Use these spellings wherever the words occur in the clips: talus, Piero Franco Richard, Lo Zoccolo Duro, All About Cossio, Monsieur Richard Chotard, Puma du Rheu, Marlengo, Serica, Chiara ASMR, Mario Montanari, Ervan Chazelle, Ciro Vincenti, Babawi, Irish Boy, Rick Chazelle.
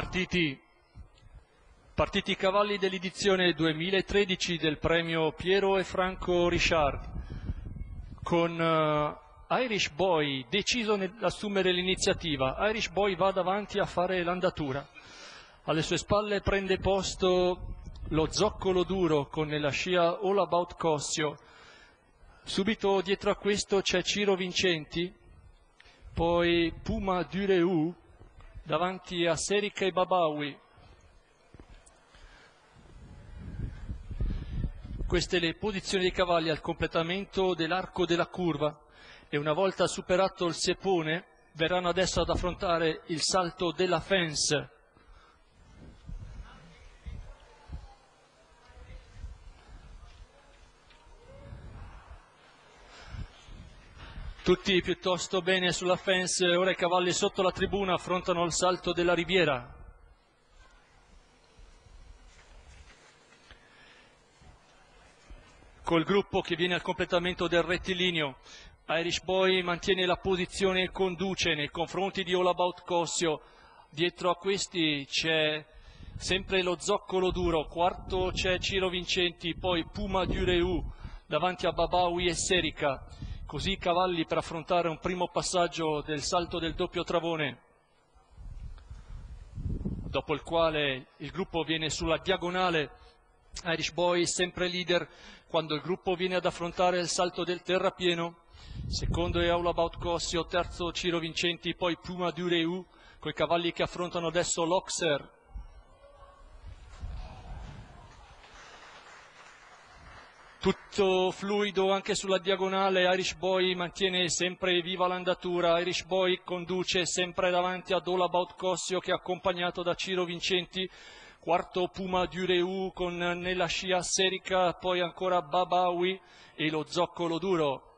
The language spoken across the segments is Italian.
Partiti i cavalli dell'edizione 2013 del premio Piero e Franco Richard, con Irish Boy deciso ad assumere l'iniziativa. Irish Boy va davanti a fare l'andatura, alle sue spalle prende posto Lo Zoccolo Duro con nella scia All About Cossio. Subito dietro a questo c'è Ciro Vincenti, poi Puma du Rheu davanti a Serica e Babawi. Queste le posizioni dei cavalli al completamento dell'arco della curva, e una volta superato il sepone verranno adesso ad affrontare il salto della fence. Tutti piuttosto bene sulla fence, ora i cavalli sotto la tribuna affrontano il salto della riviera. Col gruppo che viene al completamento del rettilineo, Irish Boy mantiene la posizione e conduce nei confronti di All About Cossio. Dietro a questi c'è sempre Lo Zoccolo Duro, quarto c'è Ciro Vincenti, poi Puma du Rheu davanti a Babawi e Serica. Così i cavalli per affrontare un primo passaggio del salto del doppio travone, dopo il quale il gruppo viene sulla diagonale. Irish Boy sempre leader quando il gruppo viene ad affrontare il salto del terrapieno, secondo è All About Cossio, terzo Ciro Vincenti, poi Puma du Rheu, coi cavalli che affrontano adesso l'Oxer. Tutto fluido anche sulla diagonale, Irish Boy mantiene sempre viva l'andatura, Irish Boy conduce sempre davanti ad All About Cossio che è accompagnato da Ciro Vincenti, quarto Puma du Rheu con nella scia Serica, poi ancora Babawi e Lo Zoccolo Duro.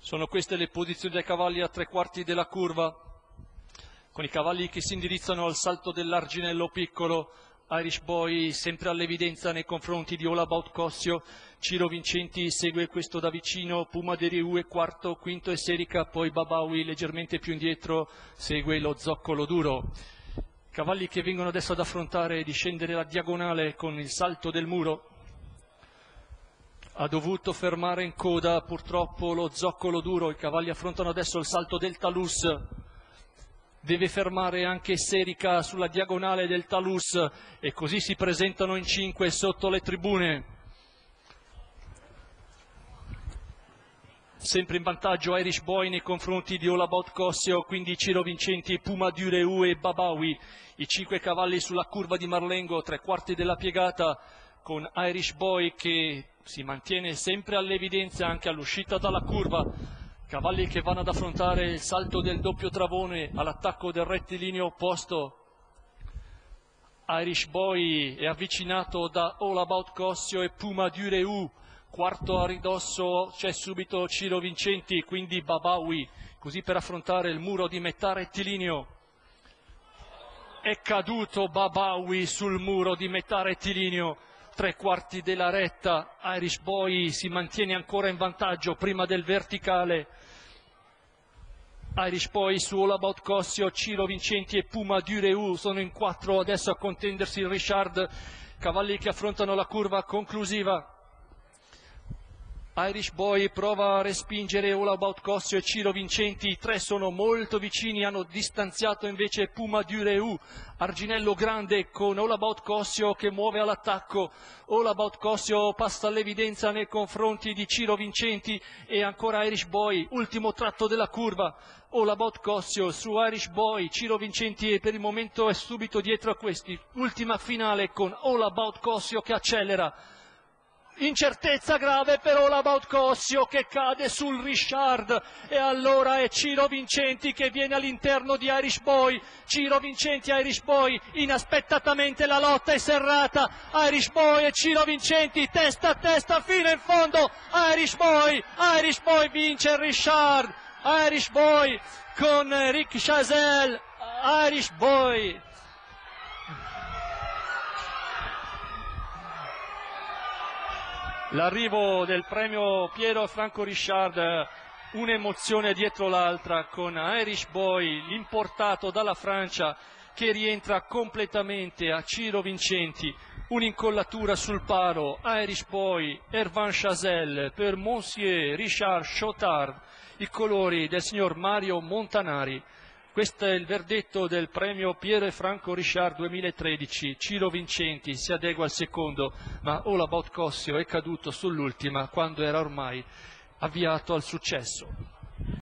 Sono queste le posizioni dei cavalli a tre quarti della curva, con i cavalli che si indirizzano al salto dell'arginello piccolo. Irish Boy sempre all'evidenza nei confronti di All About Cossio, Ciro Vincenti segue questo da vicino, Puma du Rheu è quarto, quinto è Serica, poi Babawi leggermente più indietro segue Lo Zoccolo Duro. Cavalli che vengono adesso ad affrontare e discendere la diagonale con il salto del muro. Ha dovuto fermare in coda purtroppo Lo Zoccolo Duro, i cavalli affrontano adesso il salto del talus. Deve fermare anche Serica sulla diagonale del talus e così si presentano in 5 sotto le tribune. Sempre in vantaggio Irish Boy nei confronti di All About Cossio, quindi Ciro Vincenti, Puma du Rheu e Babawi. I 5 cavalli sulla curva di Marlengo, tre quarti della piegata, con Irish Boy che si mantiene sempre all'evidenza anche all'uscita dalla curva. Cavalli che vanno ad affrontare il salto del doppio travone all'attacco del rettilineo opposto. Irish Boy è avvicinato da All About Cossio e Puma du Rheu. Quarto a ridosso c'è subito Ciro Vincenti, quindi Babawi, così per affrontare il muro di metà rettilineo. È caduto Babawi sul muro di metà rettilineo. Tre quarti della retta, Irish Boy si mantiene ancora in vantaggio prima del verticale. Irish Boy su All About Cossio, Ciro Vincenti e Puma du Rheu sono in 4 adesso a contendersi il Richard, cavalli che affrontano la curva conclusiva. Irish Boy prova a respingere All About Cossio e Ciro Vincenti, i tre sono molto vicini, hanno distanziato invece Puma du Rheu, arginello grande con All About Cossio che muove all'attacco. All About Cossio passa all'evidenza nei confronti di Ciro Vincenti e ancora Irish Boy, ultimo tratto della curva. All About Cossio su Irish Boy, Ciro Vincenti e per il momento è subito dietro a questi. Ultima finale con All About Cossio che accelera. Incertezza grave per All About Cossio che cade sul Richard e allora è Ciro Vincenti che viene all'interno di Irish Boy. Ciro Vincenti e Irish Boy, inaspettatamente la lotta è serrata, Irish Boy e Ciro Vincenti testa a testa fino in fondo. Irish Boy vince il Richard, Irish Boy con Rick Chazelle, Irish Boy. L'arrivo del premio Piero Franco Richard, un'emozione dietro l'altra con Irish Boy, l'importato dalla Francia, che rientra completamente a Ciro Vincenti, un'incollatura sul palo, Irish Boy, Ervan Chazelle per Monsieur Richard Chotard, i colori del signor Mario Montanari. Questo è il verdetto del premio Pierre Franco Richard 2013, Ciro Vincenti si adegua al secondo, ma All About Cossio è caduto sull'ultima quando era ormai avviato al successo.